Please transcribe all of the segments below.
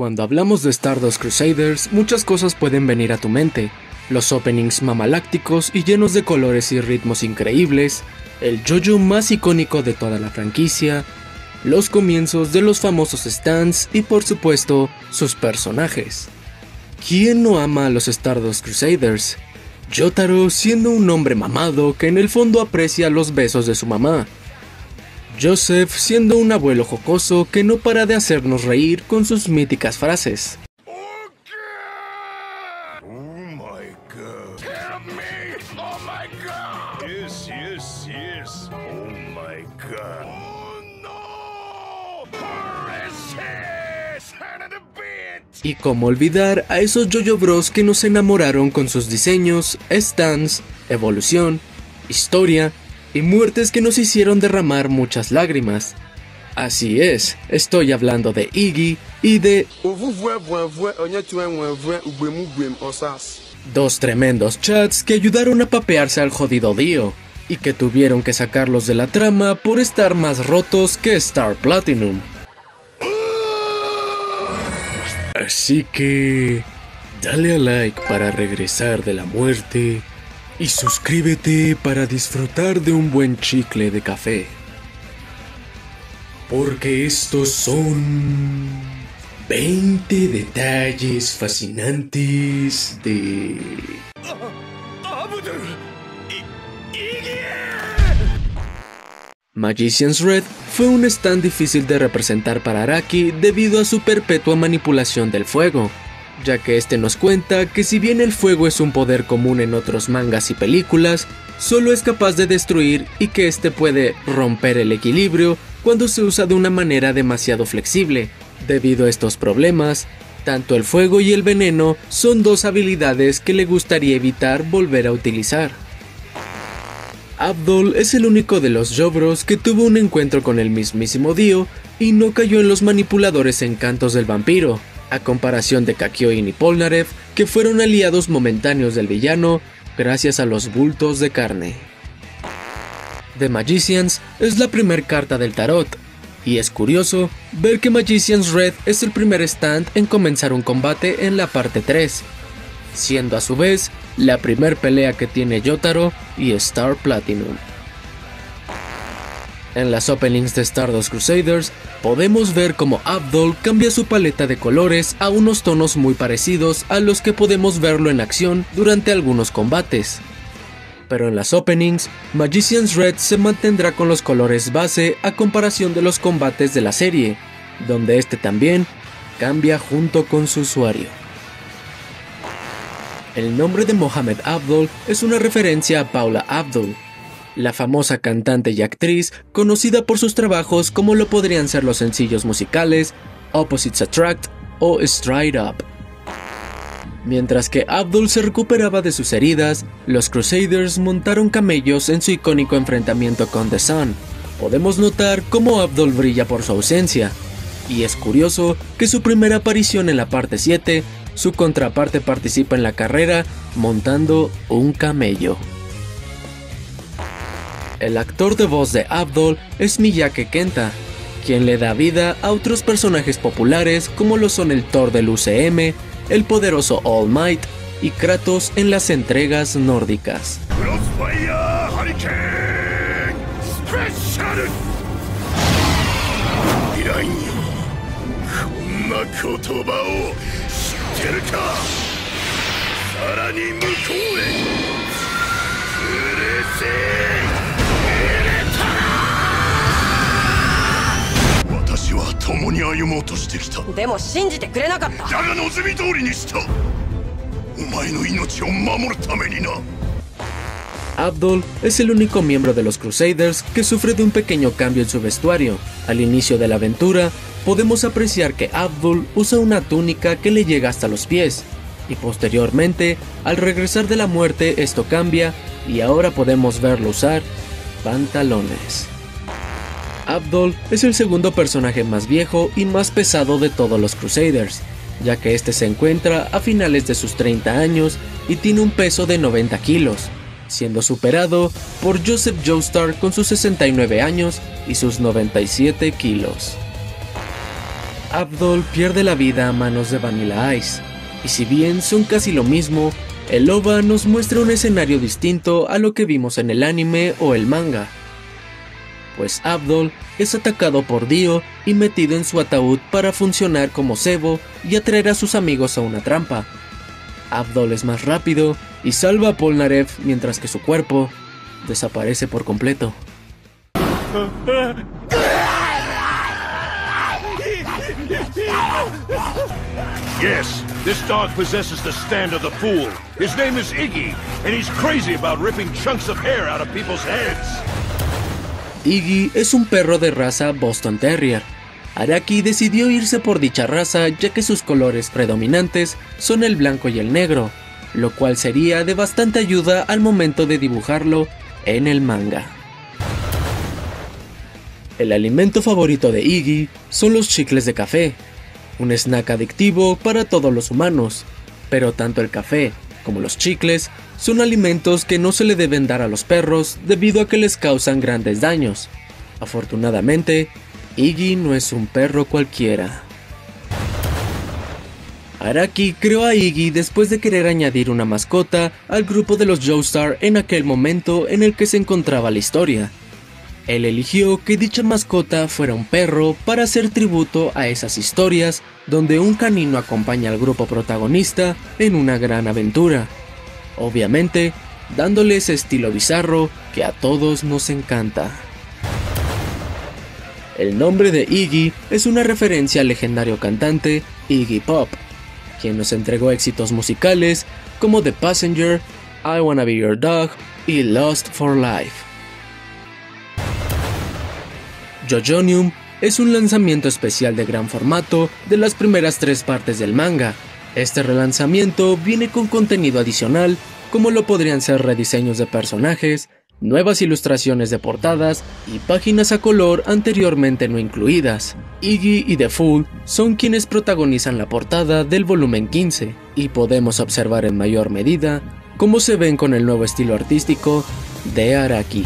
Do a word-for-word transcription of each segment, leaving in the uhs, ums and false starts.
Cuando hablamos de Stardust Crusaders, muchas cosas pueden venir a tu mente. Los openings mamalácticos y llenos de colores y ritmos increíbles, el JoJo más icónico de toda la franquicia, los comienzos de los famosos stands y por supuesto, sus personajes. ¿Quién no ama a los Stardust Crusaders? Jotaro siendo un hombre mamado que en el fondo aprecia los besos de su mamá. Joseph siendo un abuelo jocoso que no para de hacernos reír con sus míticas frases. Y cómo olvidar a esos JoJo Bros que nos enamoraron con sus diseños, stands, evolución, historia y muertes que nos hicieron derramar muchas lágrimas. Así es, estoy hablando de Iggy y de... dos tremendos chats que ayudaron a papearse al jodido Dio, y que tuvieron que sacarlos de la trama por estar más rotos que Star Platinum. Así que... dale a like para regresar de la muerte... y suscríbete para disfrutar de un buen chicle de café. Porque estos son veinte detalles fascinantes de... Magician's Red fue un stand difícil de representar para Araki debido a su perpetua manipulación del fuego, ya que este nos cuenta que si bien el fuego es un poder común en otros mangas y películas, solo es capaz de destruir y que este puede romper el equilibrio cuando se usa de una manera demasiado flexible. Debido a estos problemas, tanto el fuego y el veneno son dos habilidades que le gustaría evitar volver a utilizar. Abdul es el único de los JoJo Bros que tuvo un encuentro con el mismísimo Dio y no cayó en los manipuladores encantos del vampiro, a comparación de Kakyoin y Polnareff, que fueron aliados momentáneos del villano gracias a los bultos de carne. The Magicians es la primer carta del tarot, y es curioso ver que Magicians Red es el primer stand en comenzar un combate en la parte tres, siendo a su vez la primer pelea que tiene Jotaro y Star Platinum. En las openings de Stardust Crusaders podemos ver cómo Abdol cambia su paleta de colores a unos tonos muy parecidos a los que podemos verlo en acción durante algunos combates. Pero en las openings, Magician's Red se mantendrá con los colores base a comparación de los combates de la serie, donde este también cambia junto con su usuario. El nombre de Muhammad Avdol es una referencia a Paula Abdul, la famosa cantante y actriz conocida por sus trabajos como lo podrían ser los sencillos musicales Opposites Attract o Straight Up. Mientras que Abdul se recuperaba de sus heridas, los Crusaders montaron camellos en su icónico enfrentamiento con The Sun. Podemos notar cómo Abdul brilla por su ausencia, y es curioso que su primera aparición en la parte siete su contraparte participa en la carrera montando un camello. El actor de voz de Abdol es Miyake Kenta, quien le da vida a otros personajes populares como lo son el Thor del U C M, el poderoso All Might y Kratos en las entregas nórdicas. Abdol es el único miembro de los Crusaders que sufre de un pequeño cambio en su vestuario. Al inicio de la aventura, podemos apreciar que Abdul usa una túnica que le llega hasta los pies, y posteriormente, al regresar de la muerte, esto cambia y ahora podemos verlo usar pantalones. Abdul es el segundo personaje más viejo y más pesado de todos los Crusaders, ya que este se encuentra a finales de sus treinta años y tiene un peso de noventa kilos, siendo superado por Joseph Joestar con sus sesenta y nueve años y sus noventa y siete kilos. Abdul pierde la vida a manos de Vanilla Ice, y si bien son casi lo mismo, el O V A nos muestra un escenario distinto a lo que vimos en el anime o el manga, pues Abdul es atacado por Dio y metido en su ataúd para funcionar como cebo y atraer a sus amigos a una trampa. Abdul es más rápido y salva a Polnareff mientras que su cuerpo desaparece por completo. Yes, this dog possesses the stand of the fool. His name is Iggy, and he's crazy about ripping chunks of hair out of people's heads. Iggy es un perro de raza Boston Terrier. Araki decidió irse por dicha raza ya que sus colores predominantes son el blanco y el negro, lo cual sería de bastante ayuda al momento de dibujarlo en el manga. El alimento favorito de Iggy son los chicles de café, un snack adictivo para todos los humanos, pero tanto el café como los chicles son alimentos que no se le deben dar a los perros debido a que les causan grandes daños. Afortunadamente, Iggy no es un perro cualquiera. Araki creó a Iggy después de querer añadir una mascota al grupo de los Joestar en aquel momento en el que se encontraba la historia. Él eligió que dicha mascota fuera un perro para hacer tributo a esas historias donde un canino acompaña al grupo protagonista en una gran aventura, obviamente dándole ese estilo bizarro que a todos nos encanta. El nombre de Iggy es una referencia al legendario cantante Iggy Pop, quien nos entregó éxitos musicales como The Passenger, I Wanna Be Your Dog y Lust for Life. Jojonium es un lanzamiento especial de gran formato de las primeras tres partes del manga. Este relanzamiento viene con contenido adicional, como lo podrían ser rediseños de personajes, nuevas ilustraciones de portadas y páginas a color anteriormente no incluidas. Iggy y The Fool son quienes protagonizan la portada del volumen quince, y podemos observar en mayor medida cómo se ven con el nuevo estilo artístico de Araki.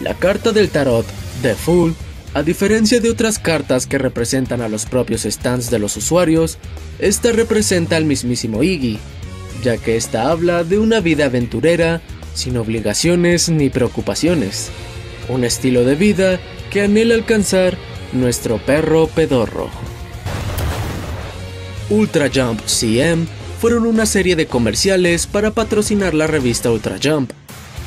La carta del tarot The Fool, a diferencia de otras cartas que representan a los propios stands de los usuarios, esta representa al mismísimo Iggy, ya que esta habla de una vida aventurera sin obligaciones ni preocupaciones, un estilo de vida que anhela alcanzar nuestro perro pedorro. Ultra Jump C M fueron una serie de comerciales para patrocinar la revista Ultra Jump.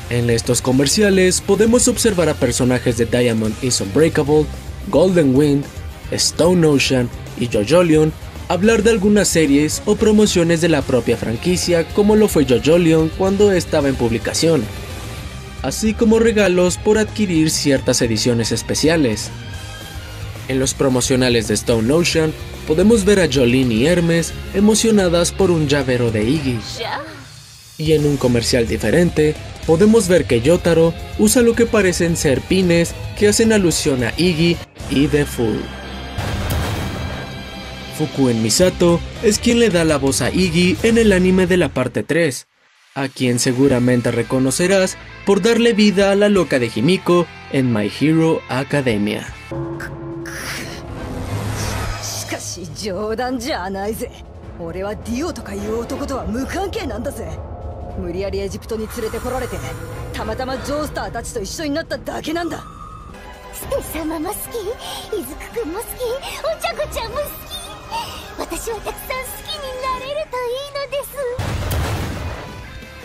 En estos comerciales podemos observar a personajes de Diamond is Unbreakable, Golden Wind, Stone Ocean y JoJolion hablar de algunas series o promociones de la propia franquicia, como lo fue JoJolion cuando estaba en publicación, así como regalos por adquirir ciertas ediciones especiales. En los promocionales de Stone Ocean podemos ver a Jolyne y Hermes emocionadas por un llavero de Iggy. Y en un comercial diferente, podemos ver que Jotaro usa lo que parecen ser pines que hacen alusión a Iggy y The Fool. Fukuen Misato es quien le da la voz a Iggy en el anime de la parte tres, a quien seguramente reconocerás por darle vida a la loca de Himiko en My Hero Academia.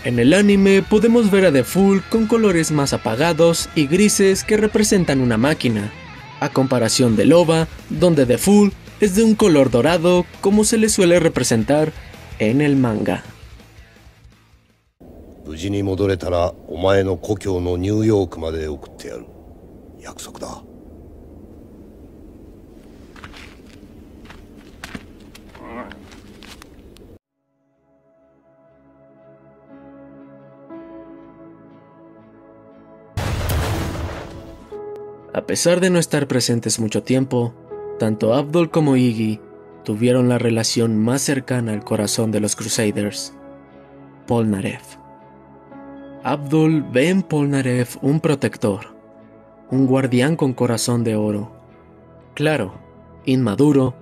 En el anime podemos ver a The Fool con colores más apagados y grises que representan una máquina, a comparación del O V A, donde The Fool es de un color dorado como se le suele representar en el manga. A pesar de no estar presentes mucho tiempo, tanto Abdul como Iggy tuvieron la relación más cercana al corazón de los Crusaders: Polnareff. Abdul ve en Polnareff un protector, un guardián con corazón de oro. Claro, inmaduro,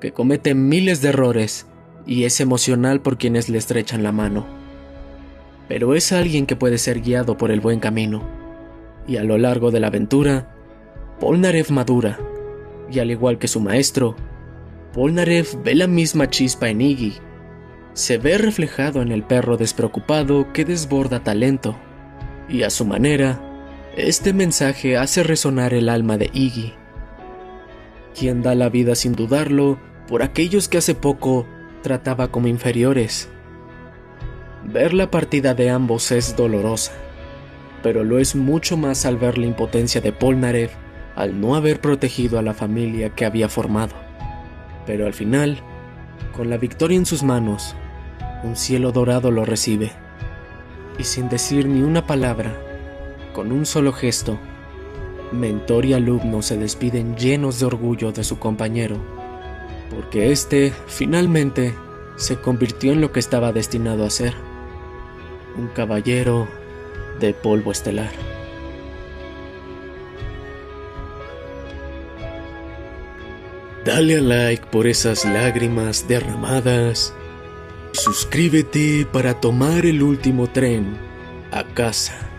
que comete miles de errores y es emocional por quienes le estrechan la mano. Pero es alguien que puede ser guiado por el buen camino, y a lo largo de la aventura, Polnareff madura, y al igual que su maestro, Polnareff ve la misma chispa en Iggy. Se ve reflejado en el perro despreocupado que desborda talento, y a su manera, este mensaje hace resonar el alma de Iggy, quien da la vida sin dudarlo por aquellos que hace poco trataba como inferiores. Ver la partida de ambos es dolorosa, pero lo es mucho más al ver la impotencia de Polnareff al no haber protegido a la familia que había formado. Pero al final, con la victoria en sus manos, un cielo dorado lo recibe, y sin decir ni una palabra, con un solo gesto, mentor y alumno se despiden llenos de orgullo de su compañero, porque este, finalmente, se convirtió en lo que estaba destinado a ser, un caballero de polvo estelar. Dale a like por esas lágrimas derramadas, suscríbete para tomar el último tren a casa.